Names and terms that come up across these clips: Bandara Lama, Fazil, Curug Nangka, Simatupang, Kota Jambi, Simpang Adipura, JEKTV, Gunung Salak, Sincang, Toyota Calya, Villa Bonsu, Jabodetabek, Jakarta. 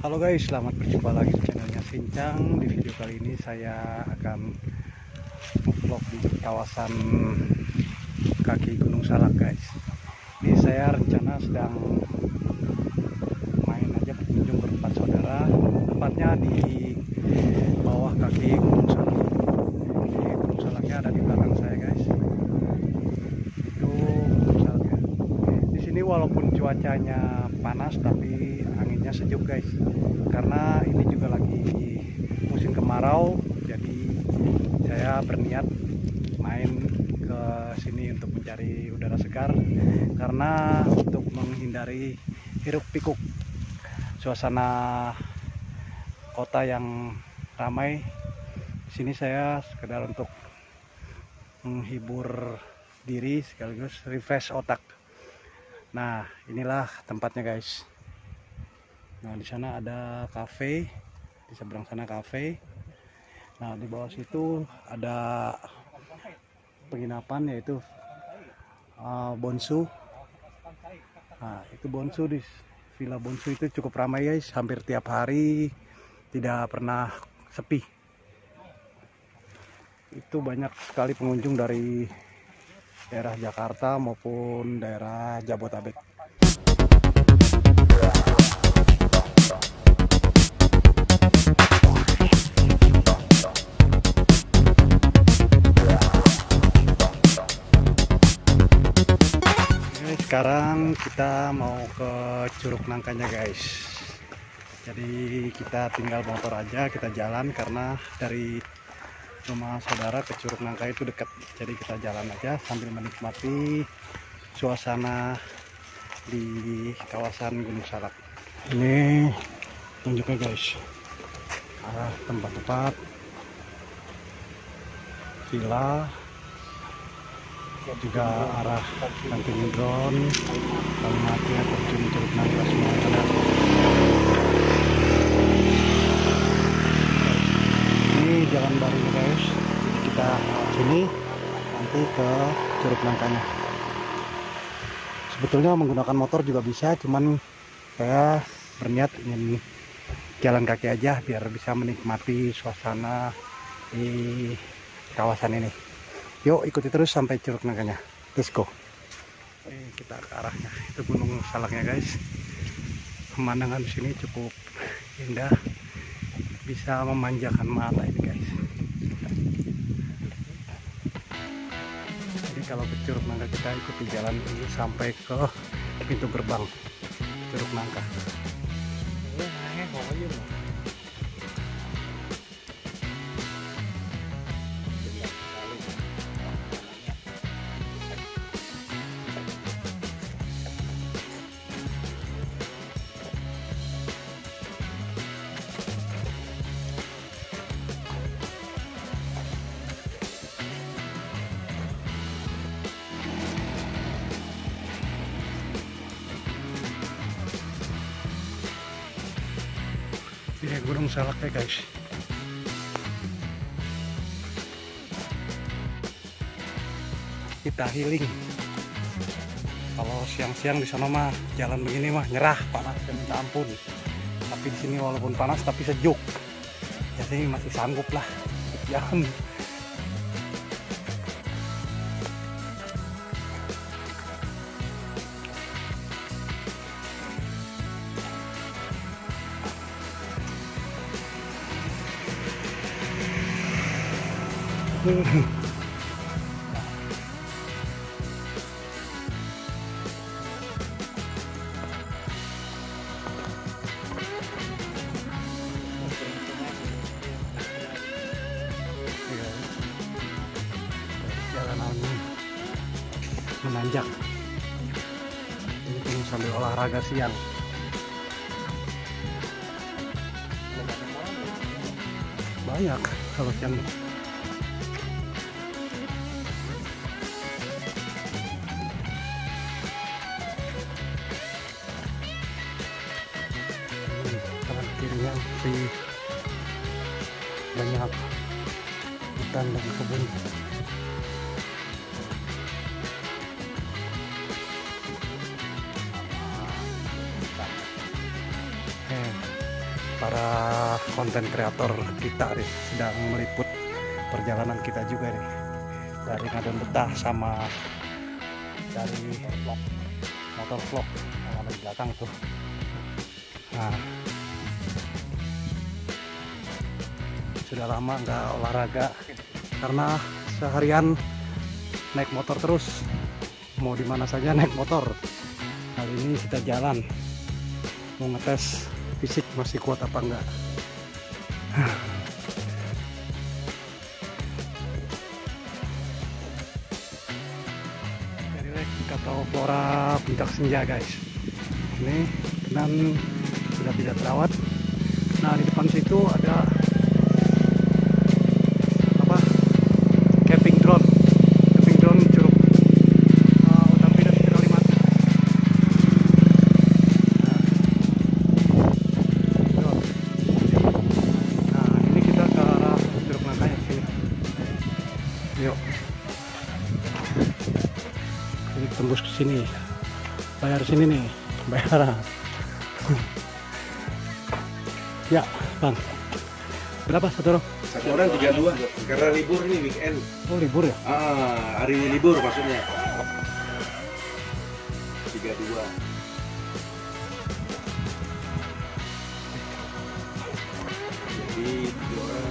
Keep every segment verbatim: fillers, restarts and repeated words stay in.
Halo guys, selamat berjumpa lagi di channelnya Sincang. Di video kali ini saya akan vlog di kawasan kaki Gunung Salak guys. Ini saya rencana sedang main aja berkunjung berempat saudara, tempatnya di bawah kaki Gunung Salak. Jadi Gunung Salaknya ada di belakang saya guys. Itu Gunung Salaknya. Di sini walaupun cuacanya panas tapi anginnya sejuk guys, karena ini juga lagi musim kemarau. Jadi saya berniat main ke sini untuk mencari udara segar, karena untuk menghindari hiruk pikuk suasana kota yang ramai, di sini saya sekedar untuk menghibur diri sekaligus refresh otak. Nah, inilah tempatnya guys. Nah, di sana ada kafe, di seberang sana kafe. Nah, di bawah situ ada penginapan, yaitu uh, Bonsu. Nah, itu Bonsu, di Villa Bonsu itu cukup ramai guys, hampir tiap hari, tidak pernah sepi. Itu banyak sekali pengunjung dari daerah Jakarta maupun daerah Jabodetabek. Sekarang kita mau ke Curug Nangkanya guys. Jadi kita tinggal motor aja, kita jalan, karena dari rumah saudara ke Curug Nangka itu dekat. Jadi kita jalan aja sambil menikmati suasana di kawasan Gunung Salak. Ini tunjuknya guys, arah tempat tepat villa, juga arah kantin drone, kalimatnya terjun Curug Nangka semua ada. Ini jalan baru guys, kita sini nanti ke Curug Nangkanya. Sebetulnya menggunakan motor juga bisa, cuman saya berniat ingin jalan kaki aja biar bisa menikmati suasana di kawasan ini. Yuk ikuti terus sampai Curug Nangkanya. Let's go. Ini kita ke arahnya, itu Gunung Salaknya guys. Pemandangan di sini cukup indah, bisa memanjakan mata ini guys. Jadi kalau ke Curug Nangka kita ikuti jalan ini sampai ke pintu gerbang Curug Nangka. Ini Gunung Salak ya guys. Kita healing. Kalau siang-siang di sana mah jalan begini mah nyerah, panas dan minta ampun. Tapi di sini walaupun panas tapi sejuk. Jadi masih sanggup lah jalan. Jalanan menanjak. Ini sambil olahraga siang. Banyak kalau yang banyak hutan dan kebun. Eh, para konten kreator kita nih, sedang meliput perjalanan kita juga nih dari Ngaden Betah sama dari vlog motor vlog yang ada di belakang tuh. Nah, sudah lama nggak olahraga karena seharian naik motor terus, mau dimana saja naik motor. Kali ini kita jalan, mau ngetes fisik masih kuat apa enggak. Jadi kata flora puncak senja guys, ini dan sudah tidak terawat. Nah di depan situ ada tembus ke sini, bayar sini nih, bayar. Ya, Bang. Berapa satu orang? Satu orang tiga dua. Karena libur nih weekend. Oh libur ya? Ah, hari ini libur maksudnya. Tiga dua. Jadi dua orang.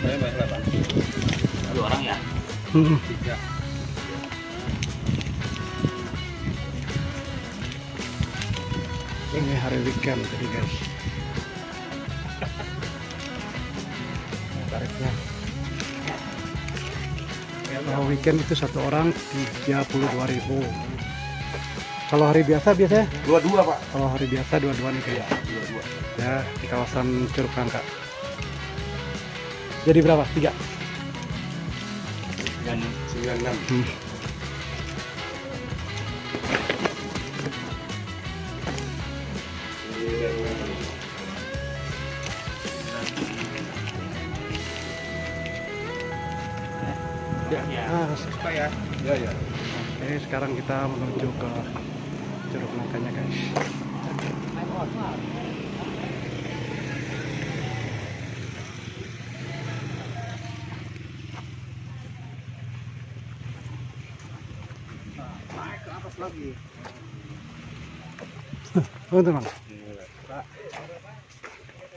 Saya bayar berapa? Dua orang ya? Hmm. Tiga. Ini hari weekend jadi guys, tarifnya kalau weekend itu satu orang tiga puluh dua ribu. Kalau hari biasa biasanya dua puluh dua Pak. Kalau hari biasa dua puluh dua nih kayak dua puluh dua ya, di kawasan Curug Nangka. Jadi berapa? tiga? sembilan puluh enam. Hmm. Ya. Ah, ya. Ya, ya. Oke, sekarang kita menuju ke Curug Nangkanya guys. Naik ke atas lagi. Teman-teman.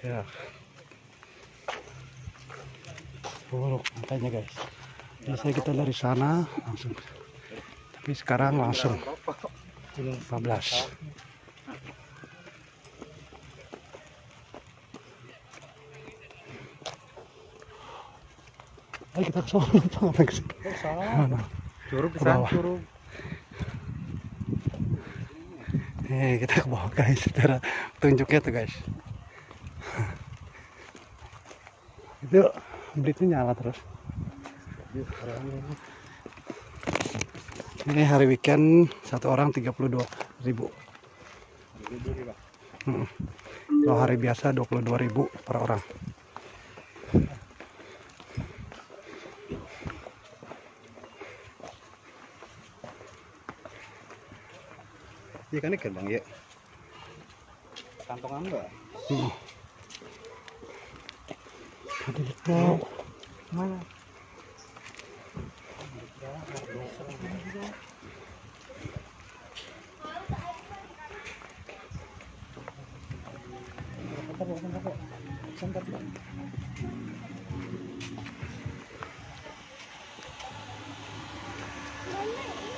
Ya. Curug Nangkanya guys. Biasanya kita dari sana langsung, tapi sekarang langsung empat belas. Ayo kita ke sana, ke sana. Curug ke bawah. Eh, kita ke bawah guys, cara tunjuknya tuh guys. Itu blitnya nyala terus. Ini hari weekend satu orang tiga puluh dua ribu. Hmm. Kalau hari biasa dua puluh dua ribu per orang. Iya kan ikan Bang ya. Kantong enggak? Hmm. Ada itu. Mana?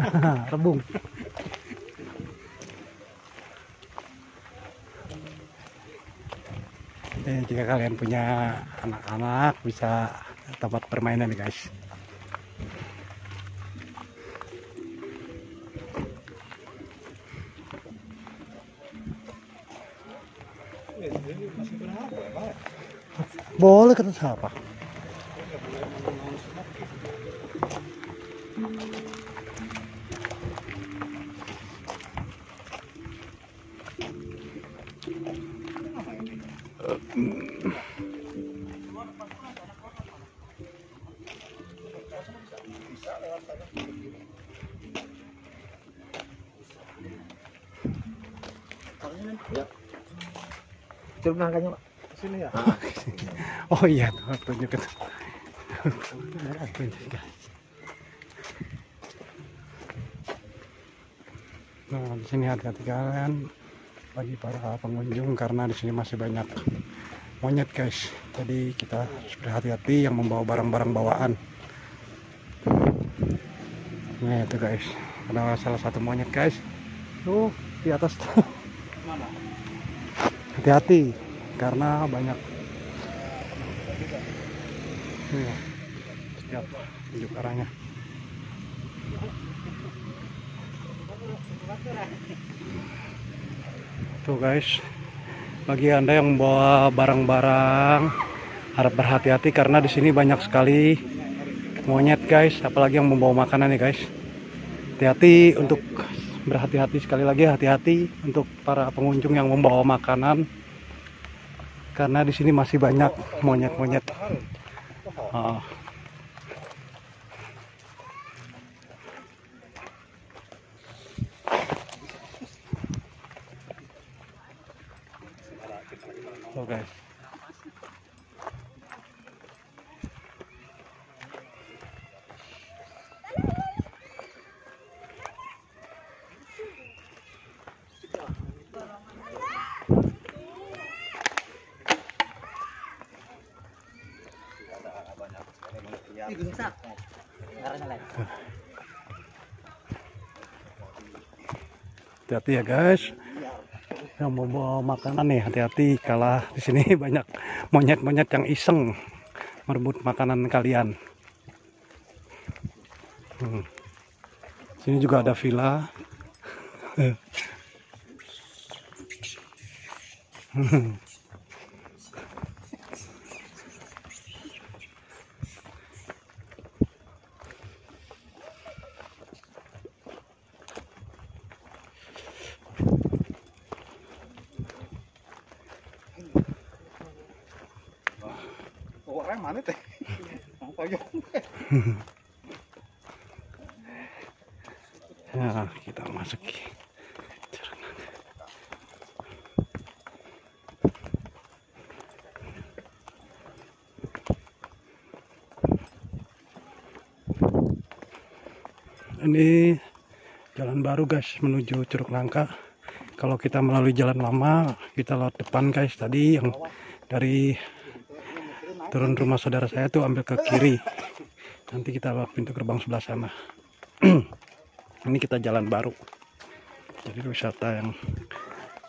Nah, rebung. Eh, jika kalian punya anak-anak bisa tempat permainan guys. Boleh kata siapa? Curug nangkanya Pak. Sini ya. Oh iya, tunjukin. Nah, di sini hati-hati kalian bagi para pengunjung karena di sini masih banyak monyet, guys. Jadi kita harus berhati-hati yang membawa barang-barang bawaan. Nah, itu guys. Ada salah satu monyet, guys. Tuh, di atas tuh. Hati-hati karena banyak. Nih, setiap tunjuk arahnya. Tuh guys, bagi anda yang bawa barang-barang harap berhati-hati karena di sini banyak sekali monyet guys, apalagi yang membawa makanan ya guys. Hati-hati untuk berhati-hati sekali lagi hati-hati untuk para pengunjung yang membawa makanan karena di sini masih banyak monyet-monyet. Oh. Oh guys. Hati-hati ya guys. Yang mau bawa makanan nih hati-hati kalah di sini banyak monyet-monyet yang iseng merebut makanan kalian. Hmm. Sini juga ada villa. Nah, kita masuk ini jalan baru guys menuju Curug Nangka. Kalau kita melalui jalan lama kita lewat depan guys, tadi yang dari turun rumah saudara saya tuh ambil ke kiri. Nanti kita lewat pintu gerbang sebelah sana. Ini kita jalan baru. Jadi wisata yang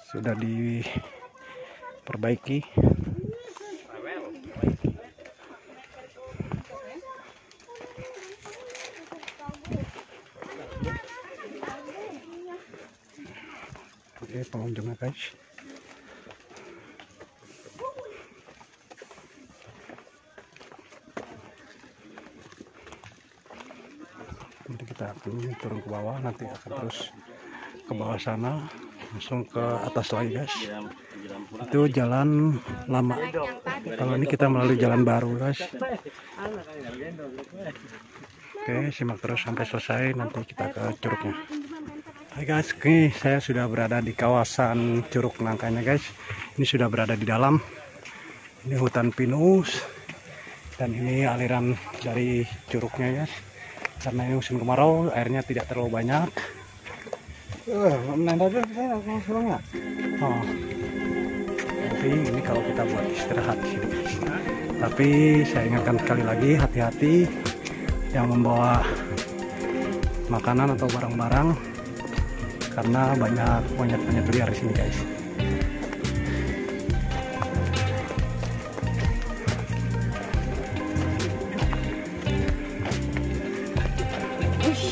sudah diperbaiki. Oke, pengunjungnya guys. Nanti kita akan turun ke bawah, nanti akan terus ke bawah sana langsung ke atas lagi guys. Itu jalan lama. Kalau ini kita melalui jalan baru guys. Oke, simak terus sampai selesai, nanti kita ke curugnya. Hai guys, oke, saya sudah berada di kawasan Curug Nangkanya guys. Ini sudah berada di dalam. Ini hutan pinus dan ini aliran dari curugnya guys. Karena ini musim kemarau, airnya tidak terlalu banyak. Uh, oh. Tapi ini kalau kita buat istirahat di sini. Tapi saya ingatkan sekali lagi, hati-hati yang membawa makanan atau barang-barang, karena banyak monyet-monyet liar di sini, guys.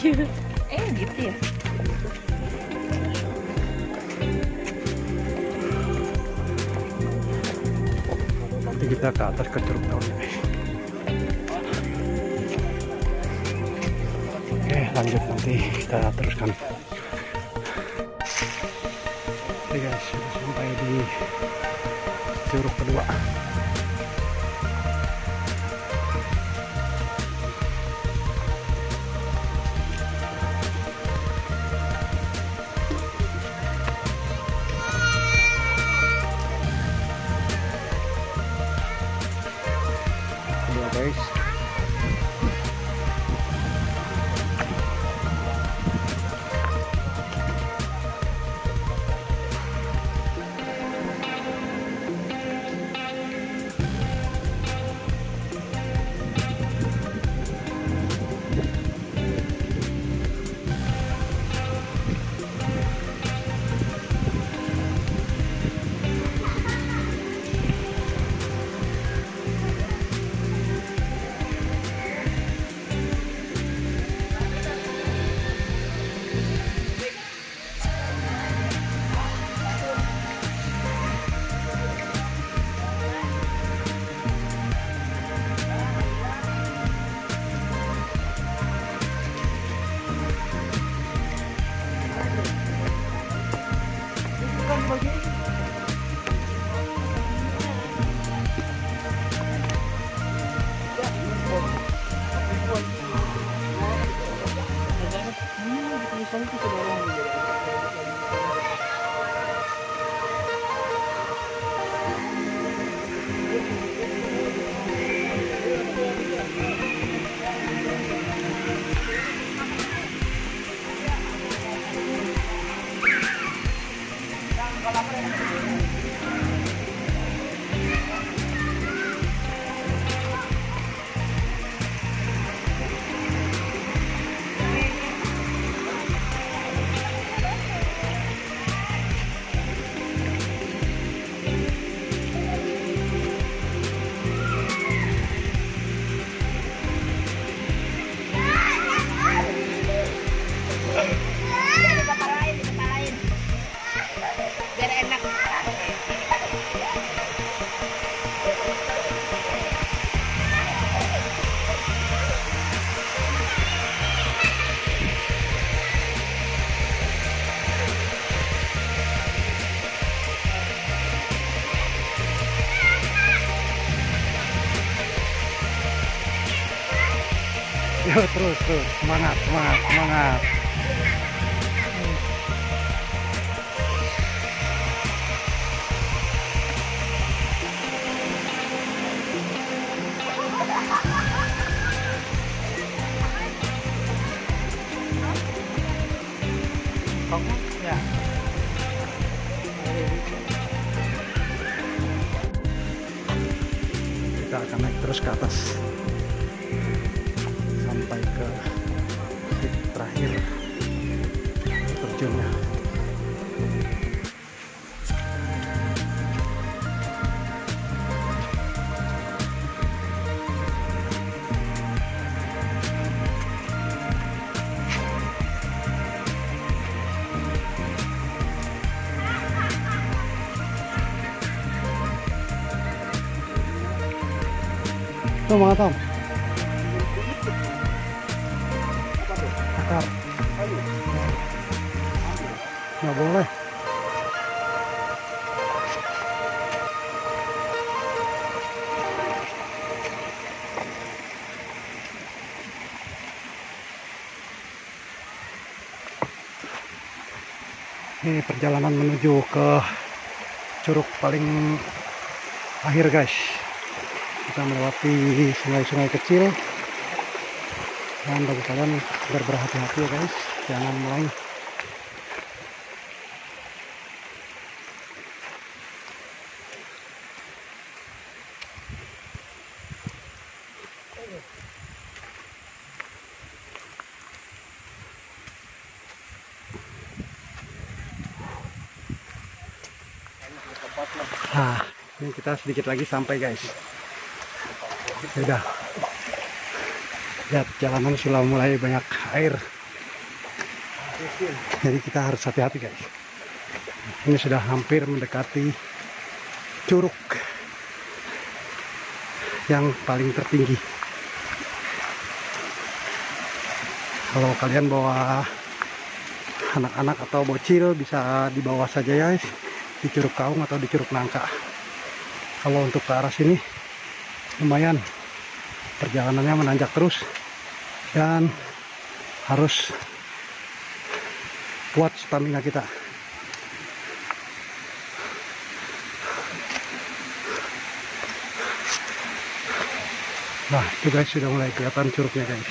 Eh gitu ya. Jadi kita ke atas ke Curug Nangka ini. Oke, lanjut nanti kita teruskan. Oke guys, sudah sampai di curug kedua. Terus, terus, semangat, semangat, semangat. Kita akan naik terus ke atas. Sampai ke titik terakhir terjunnya. Tuh, mga Tom. Nggak boleh. Ini perjalanan menuju ke curug paling akhir guys. Kita melewati sungai-sungai kecil. Dan bagi kalian agar berhati-hati ya guys, jangan melayu. Nah, ini kita sedikit lagi sampai guys. Sudah. Lihat, jalanan sudah mulai banyak air. Jadi kita harus hati-hati guys. Ini sudah hampir mendekati curug. yang paling tertinggi. Kalau kalian bawa anak-anak atau bocil bisa dibawa saja ya di Curug Kaung atau di Curug Nangka. Kalau untuk ke arah sini lumayan perjalanannya menanjak terus dan harus kuat stamina kita. Nah, itu guys, sudah mulai kelihatan curugnya guys.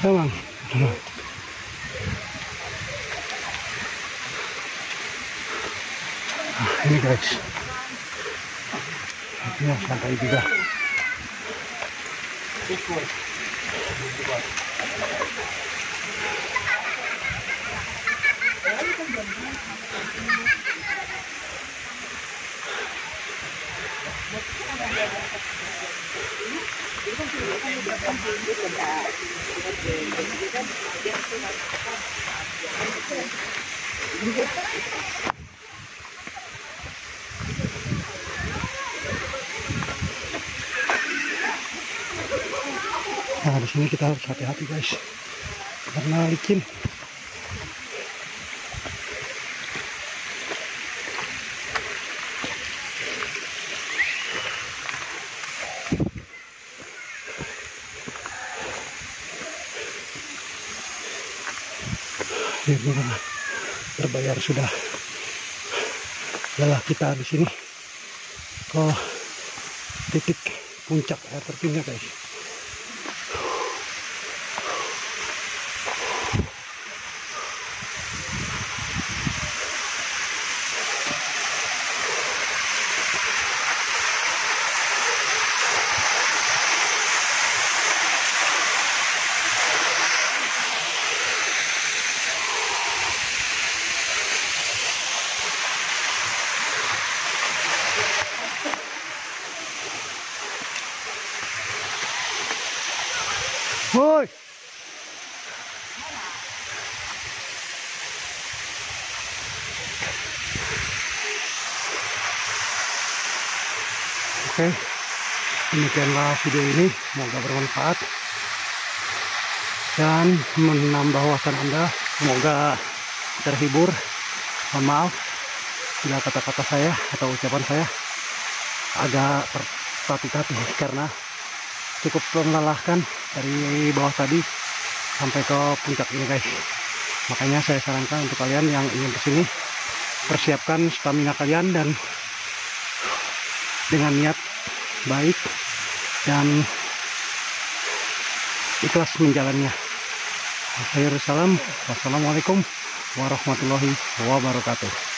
Emang. Nah, ini guys. Ya, santai juga. Nah, di sini kita harus hati-hati guys, karena licin. Ya, terbayar sudah lelah kita di sini ke titik puncak air tertinggi guys. Woi. Oke, demikianlah video ini, semoga bermanfaat dan menambah wawasan Anda, semoga terhibur. Mohon maaf bila kata-kata saya atau ucapan saya agak tertatih-tatih karena cukup melelahkan dari bawah tadi sampai ke puncak ini guys. Makanya saya sarankan untuk kalian yang ingin kesini, persiapkan stamina kalian dan dengan niat baik dan ikhlas menjalannya. Akhirul salam, wassalamualaikum warahmatullahi wabarakatuh.